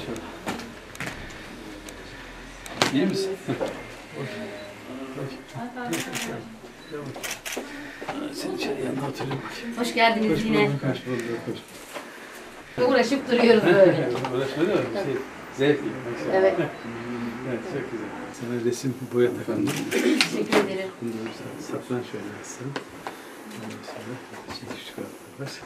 şöyle. İyi misin? Seni içeri yanına hatırlıyorum. Hoş geldiniz hoş yine. Bulduk, hoş bulduk, hoş bulduk. Uğraşıp duruyoruz böyle. Uğraşmıyor mu? Şey, zevk gibi. Evet. Evet, çok güzel. Sana resim boya takalım. Teşekkür ederim. Saklan şöyle aslında.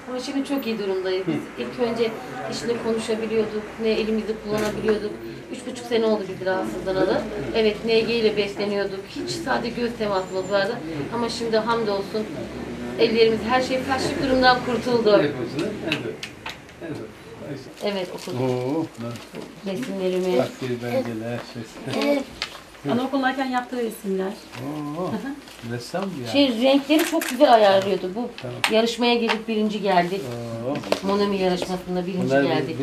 Ama şimdi çok iyi durumdayız. Biz ilk önce işle konuşabiliyorduk, ne elimizi kullanabiliyorduk. 3,5 sene oldu biz rahatsızlanalı. Evet, NG ile besleniyorduk. Hiç sadece göz temasımız vardı. Ama şimdi hamdolsun ellerimiz, her şey karşı durumdan kurtuldu. Evet, okuduk. Resimlerimi. Evet. Anaokuldayken yaptığı resimler. Oo, ressam ya. Şey, renkleri çok güzel ayarlıyordu. Bu tamam. Yarışmaya gelip birinci geldik. Oo. Monomi yarışmasında birinci bunlar geldik.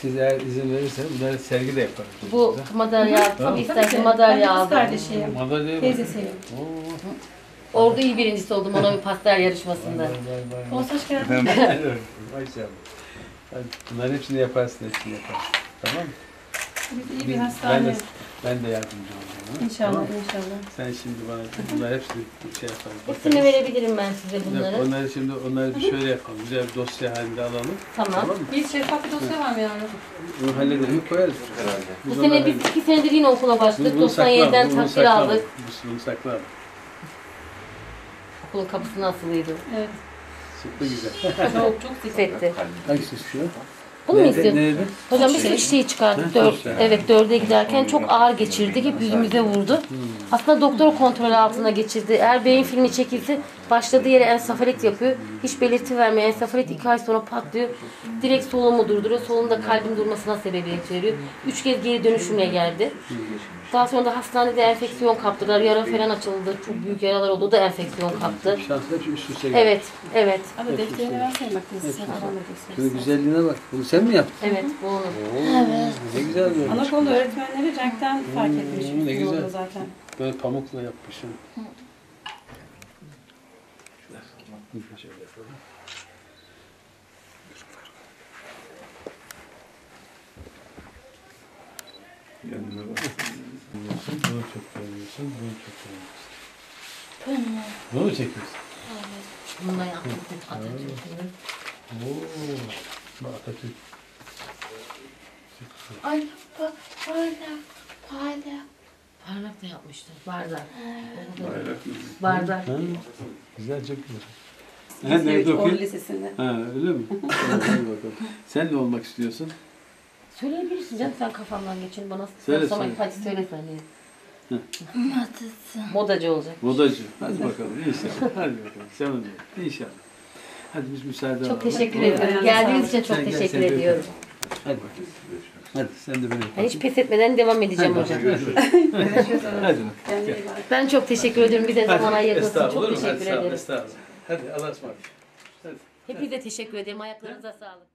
Siz eğer izin verirseniz bunları sergi de yaparız. Bu madalya, tabii istersen madalya aldım. Madalya mı? Teyze seviyorum. Orada iyi birincisi oldum Monomi pastel yarışmasında. Vay. Olsa hoş geldin. Bunların hepsini yaparsın, hepsini yaparsın. Tamam mı? Biz iyi bir hastane. Ben de yardımcı olacağım. İnşallah, tamam. İnşallah. Sen şimdi bana bunları hepsini şey yaparız. Hepsini verebilirim ben size bunları. Onları şimdi onları bir şöyle yapalım. Güzel bir dosya halinde alalım. Tamam. Bir şeffaf bir dosya var mı yani? Bunu halledip koyarız herhalde. Bu sene biz 2 senedir yine okula başladık. 97'den takdir aldık. Bunu saklayalım. Okulun kapısı nasılydı? Evet. Sıktı güzel. çok sıktı. Hangisi istiyor? Bunu mu istiyorsun? Hocam biz 3 şeyi çıkardık. 4'e giderken çok ağır geçirdik. Hep yüzümüze vurdu. Aslında doktor kontrolü altına geçirdi. Eğer beyin filmi çekilse başladığı yere ensefalit yapıyor. Hiç belirti vermiyor. Ensefalit 2 ay sonra patlıyor. Direkt solunumu durduruyor. Solunda kalbin durmasına sebebiyet veriyor. 3 kez geri dönüşümle geldi. Daha sonra da hastanede enfeksiyon kaptılar. Yara falan açıldı. Çok büyük yaralar oldu. O da enfeksiyon kaptı. Şanslar üst üste geldi. Evet, evet. Ama defterine versene bak. Şöyle güzelliğine bak. Bunu sen mi yaptın? Evet, bu onu. Evet. Ne güzel bir örnek. Anakollu öğretmenleri renkten fark etmiş. Ne güzel. Zaten. Böyle pamukla yapmışım. Şöyle yapalım. Yanına bak. Bunu çok beğeniyorsun, bunu çok beğeniyorsun. Bunu mu çekiyorsun? Evet. Bununla yaptım. Atatürk'ün. Ooo. Bak Atatürk. Ay bak bardak. Bardak. Bardak da yapmıştır. Bardak. Bardak mı? Bardak. Güzel, çok güzel. Sen nerede okuyorsun? Ha, öyle mi? Sen ne olmak istiyorsun? Söyleyebilirsin canım, sen kafandan geçin bana. Söyle, söyle. Hadi söyle sen diye. Modacı olacak. Modacı. Hadi bakalım inşallah. Hadi bakalım. Sen onu yap. İnşallah. Hadi biz müsaade alalım. Çok teşekkür ediyorum. Geldiğiniz için çok teşekkür ediyorum. Hadi bakalım. Hadi sen de benim. Ben hiç pes etmeden devam edeceğim hocam. Hadi. Ben çok teşekkür ediyorum. Bir de zaman ayırdığınız için çok teşekkür ederim. Estağfurullah. Hadi Allah'a ısmarladık. Hepinize teşekkür ederim. Ayaklarınıza sağlık.